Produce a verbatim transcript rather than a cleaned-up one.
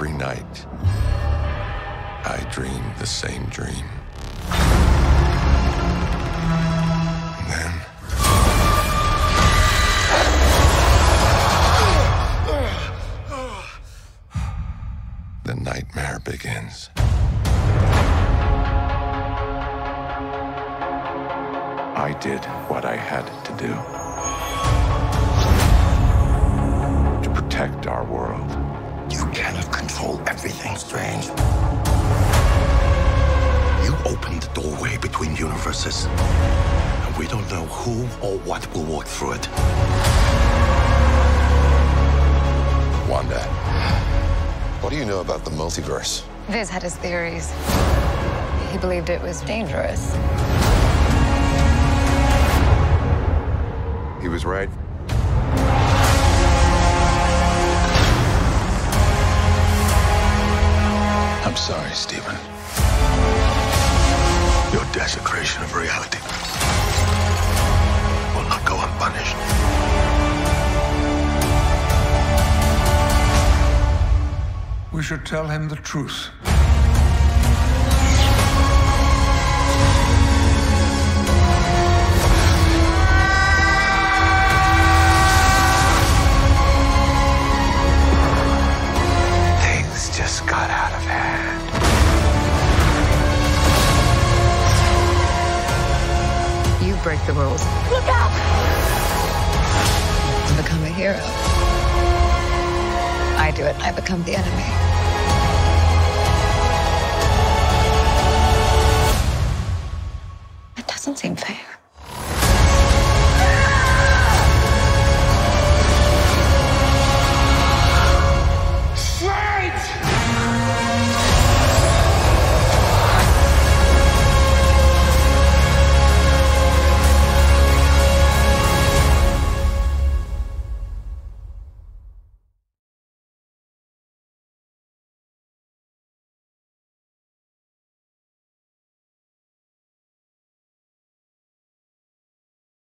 every night, I dream the same dream. And then... the nightmare begins. I did what I had to do to protect our world. You cannot control everything, Strange. You opened the doorway between universes, and we don't know who or what will walk through it. Wanda, what do you know about the multiverse? Viz had his theories. He believed it was dangerous. He was right. I'm sorry, Stephen. Your desecration of reality will not go unpunished. We should tell him the truth. Break the rules. Look out! I become a hero. I do it. I become the enemy. It doesn't seem fair.